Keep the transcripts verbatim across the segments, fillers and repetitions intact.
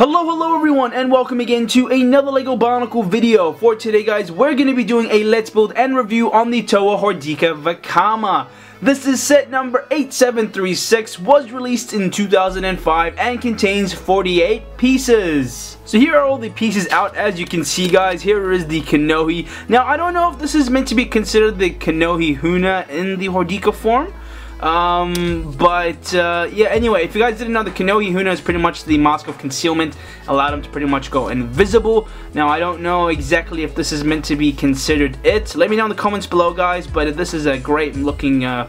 Hello, hello everyone, and welcome again to another Lego Bionicle video. For today, guys, we're going to be doing a Let's Build and review on the Toa Hordika Vakama. This is set number eight seven three six, was released in two thousand five, and contains forty-eight pieces. So here are all the pieces out, as you can see, guys. Here is the Kanohi. Now, I don't know if this is meant to be considered the Kanohi Huna in the Hordika form. Um, but, uh, yeah, anyway, if you guys didn't know, the Kanohi Huna is pretty much the mask of concealment, allowed him to pretty much go invisible. Now, I don't know exactly if this is meant to be considered it. Let me know in the comments below, guys, but this is a great looking, uh,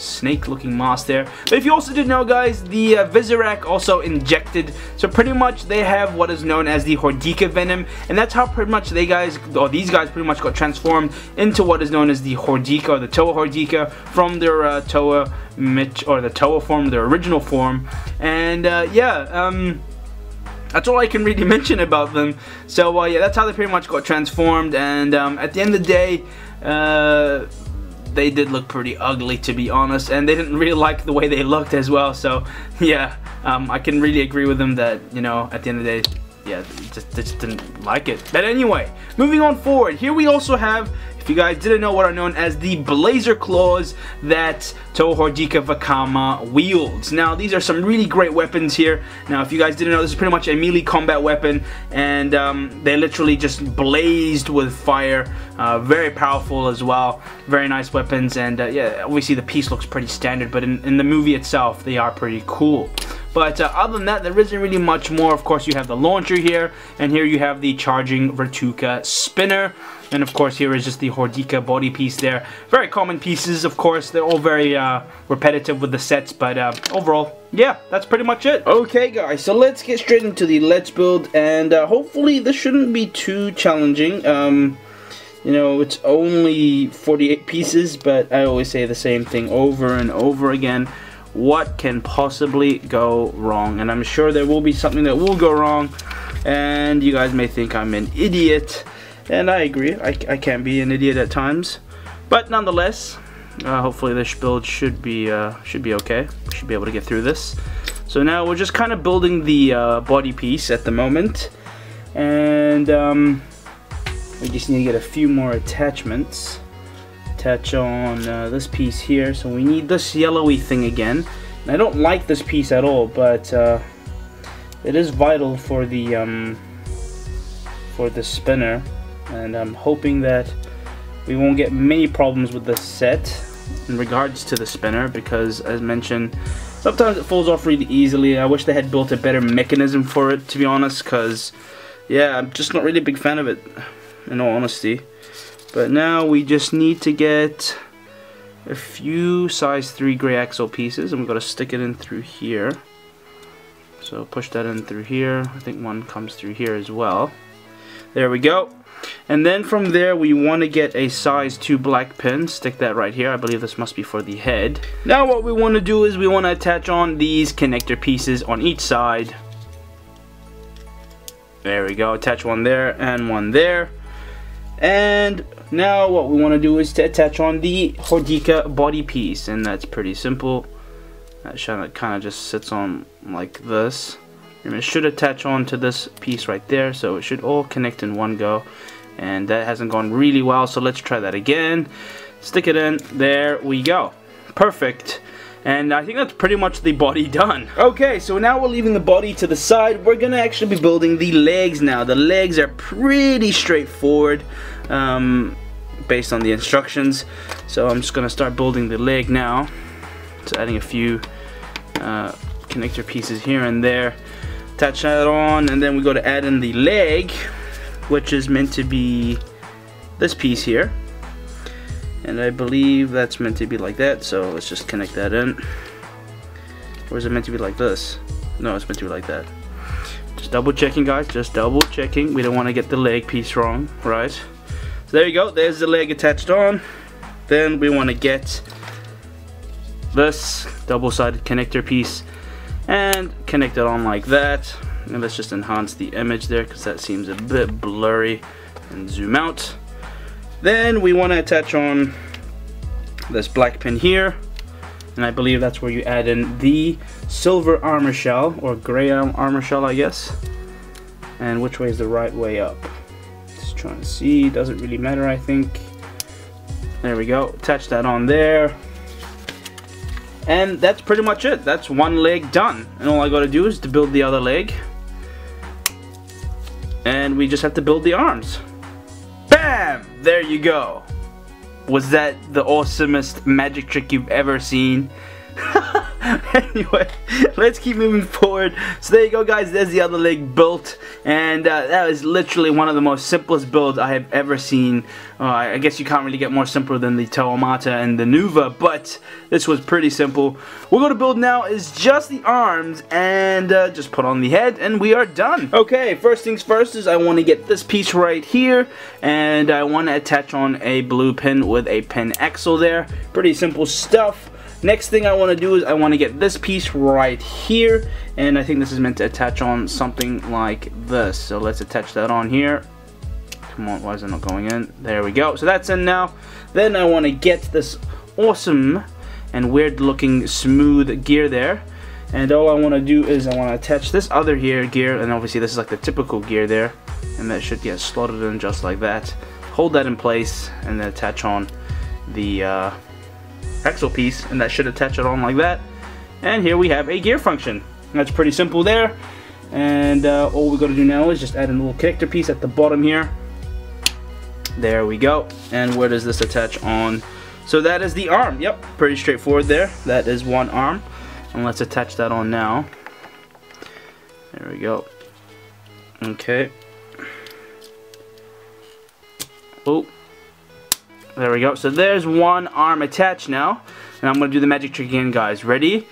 snake looking mask there. But if you also did know, guys, the uh, Visorak also injected, so pretty much they have what is known as the Hordika venom, and that's how pretty much they guys or these guys pretty much got transformed into what is known as the Hordika or the Toa Hordika from their uh, Toa Met or the Toa form, their original form. And uh, yeah, um that's all I can really mention about them. So uh, yeah, that's how they pretty much got transformed. And um, at the end of the day, uh they did look pretty ugly, to be honest, and they didn't really like the way they looked as well. So yeah, um, I can really agree with them that, you know, at the end of the day, yeah, they just, they just didn't like it. But anyway, moving on forward, here we also have, if you guys didn't know, what are known as the Blazer Claws that Toa Hordika Vakama wields. Now, these are some really great weapons here. Now, if you guys didn't know, this is pretty much a melee combat weapon, and um, they literally just blazed with fire. Uh, very powerful as well. Very nice weapons, and uh, yeah, obviously the piece looks pretty standard, but in, in the movie itself, they are pretty cool. But uh, other than that, there isn't really much more. Of course, you have the launcher here, and here you have the charging Vertuka spinner. And of course, here is just the Hordika body piece there. Very common pieces, of course. They're all very uh, repetitive with the sets, but uh, overall, yeah, that's pretty much it. Okay, guys, so let's get straight into the Let's Build, and uh, hopefully this shouldn't be too challenging. Um, you know, it's only forty-eight pieces, but I always say the same thing over and over again. What can possibly go wrong? And I'm sure there will be something that will go wrong, and you guys may think I'm an idiot, and I agree, I, I can be an idiot at times, but nonetheless, uh, hopefully this build should be uh, should be okay. We should be able to get through this. So now we're just kind of building the uh, body piece at the moment, and um, we just need to get a few more attachments. Attach on uh, this piece here, so we need this yellowy thing again. And I don't like this piece at all, but uh, it is vital for the um, for the spinner, and I'm hoping that we won't get many problems with this set in regards to the spinner, because as mentioned, sometimes it falls off really easily. I wish they had built a better mechanism for it, to be honest, because yeah, I'm just not really a big fan of it, in all honesty. But now we just need to get a few size three gray axle pieces, and we've got to stick it in through here. So push that in through here. I think one comes through here as well. There we go. And then from there we want to get a size two black pin. Stick that right here. I believe this must be for the head. Now what we want to do is we want to attach on these connector pieces on each side. There we go. Attach one there and one there. And now what we want to do is to attach on the Hordika body piece, and that's pretty simple. That kind of just sits on like this, and it should attach on to this piece right there, so it should all connect in one go. And that hasn't gone really well, so let's try that again. Stick it in. There we go. Perfect. And I think that's pretty much the body done. Okay, so now we're leaving the body to the side. We're gonna actually be building the legs now. The legs are pretty straightforward, um, based on the instructions. So I'm just gonna start building the leg now. So adding a few uh, connector pieces here and there. Attach that on, and then we got to add in the leg, which is meant to be this piece here. And I believe that's meant to be like that, so let's just connect that in. Or is it meant to be like this? No, it's meant to be like that. Just double checking, guys, just double checking. We don't want to get the leg piece wrong, right? So there you go, there's the leg attached on. Then we want to get this double-sided connector piece and connect it on like that. And let's just enhance the image there, because that seems a bit blurry, and zoom out. Then we want to attach on this black pin here, and I believe that's where you add in the silver armor shell, or gray armor shell, I guess. and which way is the right way up. Just trying to see, doesn't really matter I think. There we go, attach that on there. And that's pretty much it, that's one leg done. And all I gotta do is to build the other leg. And we just have to build the arms. BAM! There you go. Was that the awesomest magic trick you've ever seen? Anyway, let's keep moving forward. So there you go guys, there's the other leg built, and uh, that is literally one of the most simplest builds I have ever seen. uh, I guess you can't really get more simpler than the Toa Mata and the Nuva, but this was pretty simple. We're going to build now is just the arms, and uh, just put on the head and we are done. Okay, first things first is I want to get this piece right here, and I want to attach on a blue pin with a pin axle there. Pretty simple stuff. Next thing I want to do is I want to get this piece right here, and I think this is meant to attach on something like this. So let's attach that on here. Come on, why is it not going in? There we go. So that's in now. Then I want to get this awesome and weird looking smooth gear there. And all I want to do is I want to attach this other here gear, and obviously this is like the typical gear there. And that should get slotted in just like that. Hold that in place and then attach on the uh, axle piece, and that should attach it on like that. And here we have a gear function. That's pretty simple there. And uh, all we got to do now is just add a little connector piece at the bottom here. There we go. And where does this attach on? So that is the arm. Yep, pretty straightforward there. That is one arm, and let's attach that on now. There we go. Okay. Oh, there we go. So there's one arm attached now, and I'm gonna do the magic trick again guys. Ready?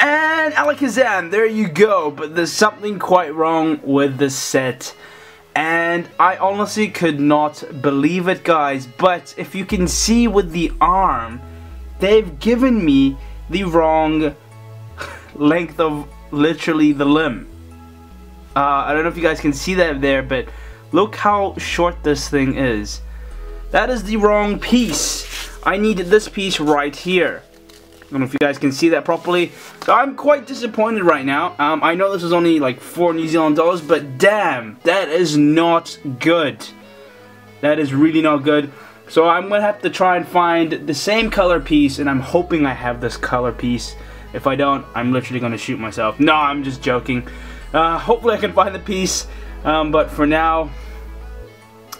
And alakazam, there you go. But there's something quite wrong with the set, and I honestly could not believe it guys. But if you can see with the arm, they've given me the wrong length of literally the limb. uh, I don't know if you guys can see that there, but look how short this thing is. That is the wrong piece. I needed this piece right here. I don't know if you guys can see that properly. So I'm quite disappointed right now. Um, I know this was only like four New Zealand dollars, but damn, that is not good. That is really not good. So I'm gonna have to try and find the same color piece, and I'm hoping I have this color piece. If I don't, I'm literally gonna shoot myself. No, I'm just joking. Uh, hopefully I can find the piece, um, but for now,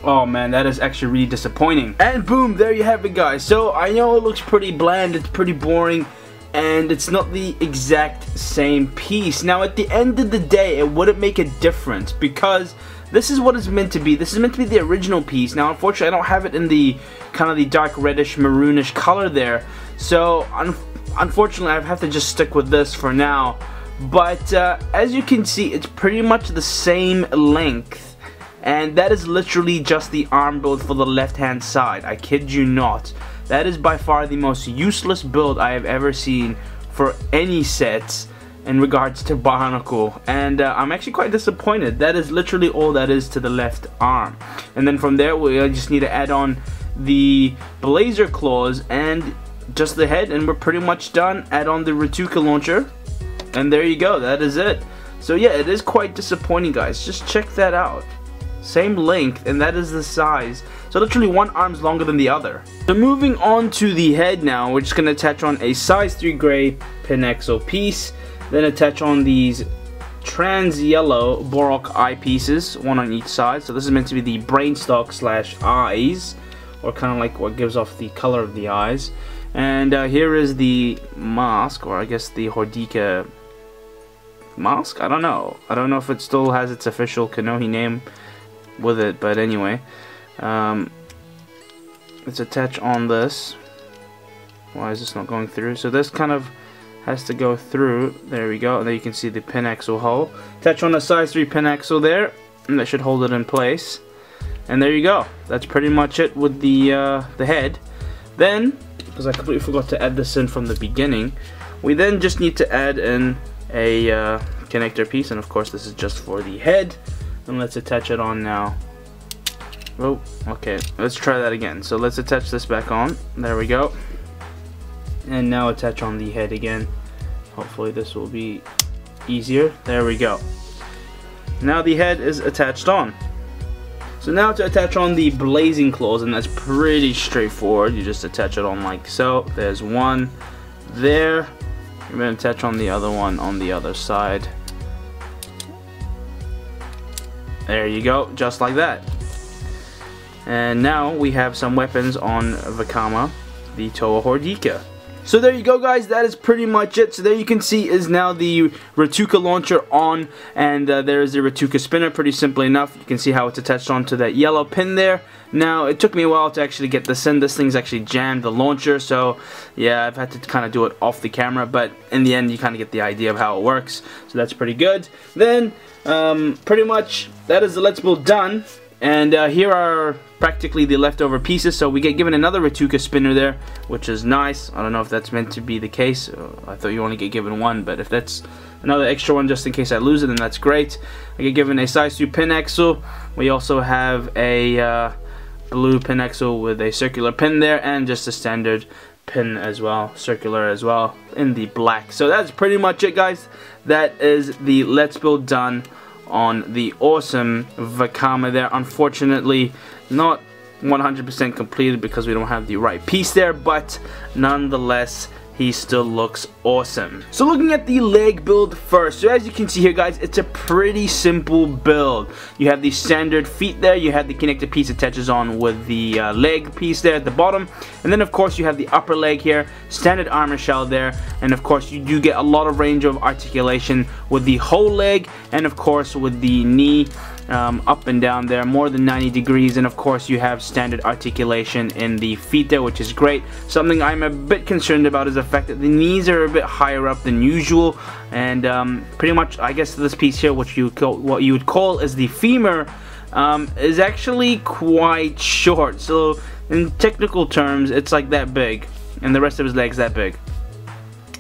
oh man, that is actually really disappointing. And boom, there you have it guys. So I know it looks pretty bland, it's pretty boring, and it's not the exact same piece. Now at the end of the day, it wouldn't make a difference, because this is what it's meant to be. This is meant to be the original piece. Now unfortunately I don't have it in the kind of the dark reddish maroonish color there, so un unfortunately I have to just stick with this for now. But uh, as you can see, it's pretty much the same length. And that is literally just the arm build for the left hand side. I kid you not. That is by far the most useless build I have ever seen for any sets in regards to Bionicle. And uh, I'm actually quite disappointed. That is literally all that is to the left arm. And then from there we just need to add on the Blazer Claws and just the head, and we're pretty much done. Add on the Rhotuka launcher, and there you go. That is it. So yeah, it is quite disappointing guys. Just check that out. Same length, and that is the size. So literally one arm's longer than the other. So moving on to the head now, we're just gonna attach on a size three gray pin axle piece, then attach on these trans yellow Borok eye pieces, one on each side. So this is meant to be the brain stalk slash eyes, or kind of like what gives off the color of the eyes. And uh, here is the mask, or I guess the Hordika mask. I don't know. I don't know if it still has its official Kanohi name with it, but anyway, um, let's attach on this. Why is this not going through? So this kind of has to go through. There we go. And there you can see the pin axle hole. Attach on a size three pin axle there, and that should hold it in place. And there you go. That's pretty much it with the uh, the head. Then, because I completely forgot to add this in from the beginning, we then just need to add in a uh, connector piece, and of course this is just for the head. And let's attach it on now. Oh, okay, let's try that again. So let's attach this back on. There we go. And now attach on the head again. Hopefully this will be easier. There we go. Now the head is attached on. So now to attach on the blazing claws, and that's pretty straightforward. You just attach it on like so. There's one there. You're going to attach on the other one on the other side. There you go, just like that. And now we have some weapons on Vakama, the Toa Hordika. So there you go, guys, that is pretty much it. So there you can see is now the Rhotuka launcher on, and uh, there is the Rhotuka spinner, pretty simply enough. You can see how it's attached onto that yellow pin there. Now, it took me a while to actually get this in. This thing's actually jammed the launcher, so yeah, I've had to kind of do it off the camera, but in the end, you kind of get the idea of how it works. So that's pretty good. Then, um, pretty much, that is the Let's Build done. And uh, here are practically the leftover pieces, so we get given another Rhotuka spinner there, which is nice. I don't know if that's meant to be the case. I thought you only get given one, but if that's another extra one just in case I lose it, then that's great. I get given a size two pin axle. We also have a uh, blue pin axle with a circular pin there, and just a standard pin as well, circular as well, in the black. So that's pretty much it, guys. That is the Let's Build done on the awesome Vakama there. Unfortunately, not one hundred percent completed because we don't have the right piece there, but nonetheless, he still looks awesome. So looking at the leg build first, so as you can see here, guys, it's a pretty simple build. You have the standard feet there, you have the connected piece attaches on with the uh, leg piece there at the bottom, and then of course you have the upper leg here, standard armor shell there, and of course you do get a lot of range of articulation with the whole leg, and of course with the knee Um, up and down there, more than ninety degrees, and of course you have standard articulation in the feet there, which is great. Something I'm a bit concerned about is the fact that the knees are a bit higher up than usual, and um, pretty much I guess this piece here, which you call, what you would call is the femur, um, is actually quite short. So in technical terms, it's like that big, and the rest of his legs that big.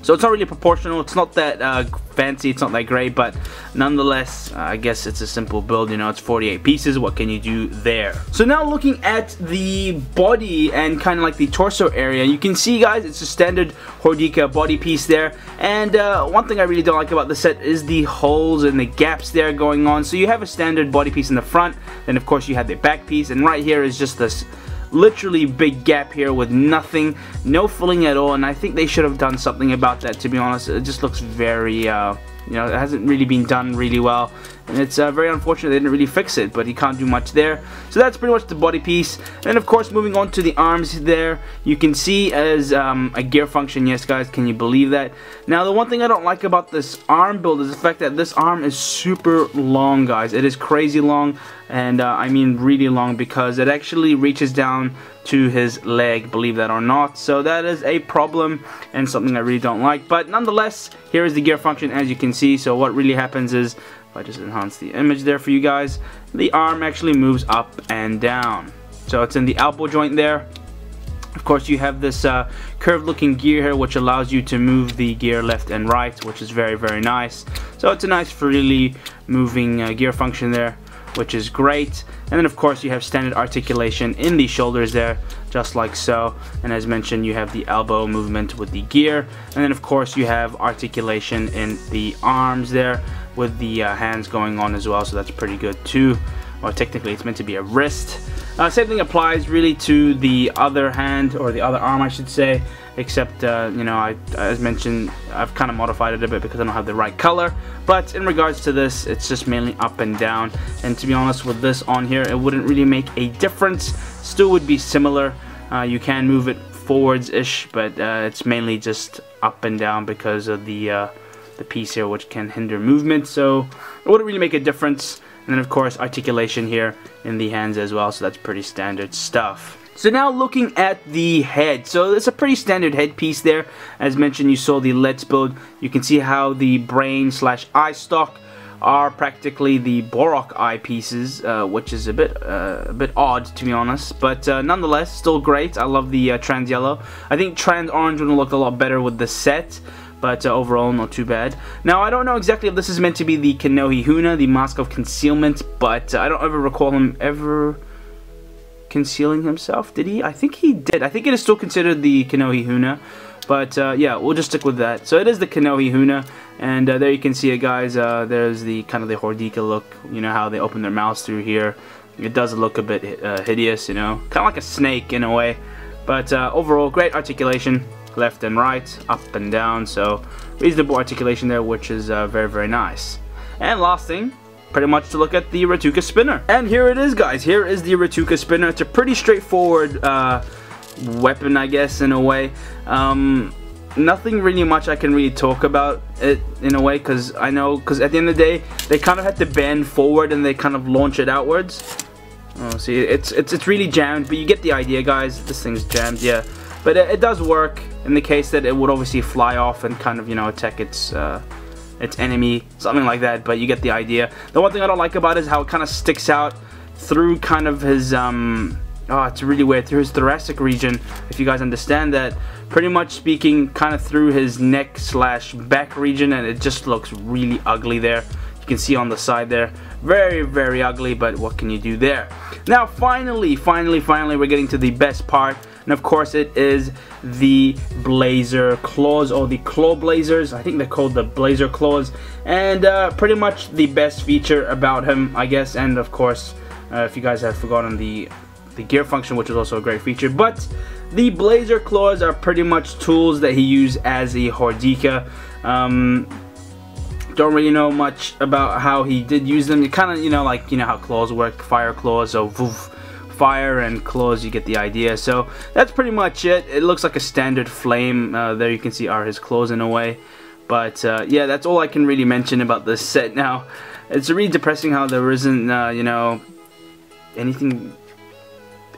So it's not really proportional, it's not that uh, fancy, it's not that great, but nonetheless, uh, I guess it's a simple build, you know, it's forty-eight pieces, what can you do there? So now looking at the body and kind of like the torso area, you can see, guys, it's a standard Hordika body piece there, and uh, one thing I really don't like about the set is the holes and the gaps there going on. So you have a standard body piece in the front, and of course you have the back piece, and right here is just this literally big gap here with nothing, no filling at all, and I think they should have done something about that, to be honest. It just looks very uh you know, it hasn't really been done really well, and it's uh, very unfortunate they didn't really fix it, but you can't do much there. So that's pretty much the body piece. And of course, moving on to the arms there, you can see as um, a gear function. Yes, guys, can you believe that? Now, the one thing I don't like about this arm build is the fact that this arm is super long, guys. It is crazy long, and uh, I mean really long, because it actually reaches down to his leg, believe that or not. So that is a problem and something I really don't like, but nonetheless, here is the gear function, as you can see. So what really happens is, if I just enhance the image there for you guys, the arm actually moves up and down. So it's in the elbow joint there. Of course, you have this uh, curved looking gear here, which allows you to move the gear left and right, which is very, very nice. So it's a nice freely moving uh, gear function there, which is great. And then of course you have standard articulation in the shoulders there, just like so, and as mentioned, you have the elbow movement with the gear, and then of course you have articulation in the arms there with the uh, hands going on as well. So that's pretty good too. Well, technically it's meant to be a wrist. Uh, same thing applies really to the other hand, or the other arm I should say, except uh, you know, I, as mentioned, I've kind of modified it a bit because I don't have the right color. But in regards to this, it's just mainly up and down, and to be honest, with this on here, it wouldn't really make a difference. Still would be similar. Uh, you can move it forwards-ish, but uh, it's mainly just up and down because of the uh, the piece here, which can hinder movement, so it wouldn't really make a difference. And then of course articulation here in the hands as well, so that's pretty standard stuff. So now looking at the head, so it's a pretty standard headpiece there. As mentioned, you saw the Let's Build. You can see how the brain slash eye stalk are practically the Borok eye pieces, uh, which is a bit uh, a bit odd, to be honest, but uh, nonetheless still great. I love the uh, trans yellow. I think trans orange would look a lot better with the set, but uh, overall not too bad. Now, I don't know exactly if this is meant to be the Kanohi Huna, the Mask of Concealment, but uh, I don't ever recall him ever concealing himself. Did he? I think he did. I think it is still considered the Kanohi Huna, but uh, yeah, we'll just stick with that. So it is the Kanohi Huna, And uh, there you can see it, guys. Uh, there's the kind of the Hordika look, you know, how they open their mouths through here. It does look a bit uh, hideous, you know, kind of like a snake in a way. But uh, overall, great articulation, left and right, up and down. So reasonable articulation there, which is uh, very, very nice. And last thing, pretty much to look at the Rhotuka spinner. And here it is, guys. Here is the Rhotuka spinner. It's a pretty straightforward uh, weapon, I guess, in a way. Um, nothing really much I can really talk about it in a way, because I know, because at the end of the day, they kind of had to bend forward and they kind of launch it outwards. Oh, see, it's it's it's really jammed, but you get the idea, guys. This thing's jammed, yeah. But it, it does work in the case that it would obviously fly off and kind of, you know, attack its uh, its enemy, something like that. But you get the idea. The one thing I don't like about it is how it kind of sticks out through kind of his um. Oh, it's really weird, through his thoracic region, if you guys understand that. Pretty much speaking, kind of through his neck slash back region, and it just looks really ugly there. You can see on the side there, very, very ugly, but what can you do there? Now, finally, finally, finally, we're getting to the best part. And of course, it is the Blazer Claws, or the Claw Blazers. I think they're called the Blazer Claws. And uh, pretty much the best feature about him, I guess. And of course, uh, if you guys have forgotten the... the gear function, which is also a great feature. But the Blazer Claws are pretty much tools that he used as a Hordika. Um, don't really know much about how he did use them. You kind of, you know, like, you know how claws work, fire claws, so woof, fire and claws, you get the idea. So that's pretty much it. It looks like a standard flame. Uh, there you can see are his claws in a way. But uh, yeah, that's all I can really mention about this set now. It's really depressing how there isn't, uh, you know, anything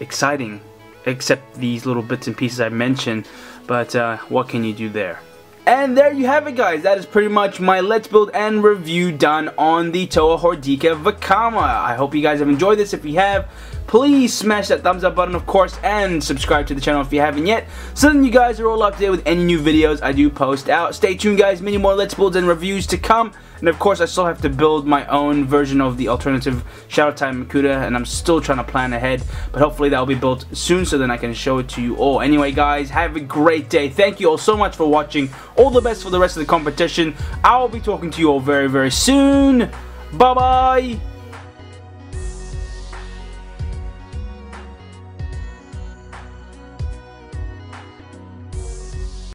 exciting except these little bits and pieces I mentioned, but uh, what can you do there? And there you have it, guys. That is pretty much my let's build and review done on the Toa Hordika Vakama. I hope you guys have enjoyed this. If you have, please smash that thumbs up button, of course, and subscribe to the channel if you haven't yet, so then you guys are all up to date with any new videos I do post out. Stay tuned, guys. Many more let's builds and reviews to come. And of course, I still have to build my own version of the alternative Shadow Type Makuta, and I'm still trying to plan ahead, but hopefully that will be built soon, so then I can show it to you all. Anyway, guys, have a great day. Thank you all so much for watching. All the best for the rest of the competition. I'll be talking to you all very, very soon. Bye-bye.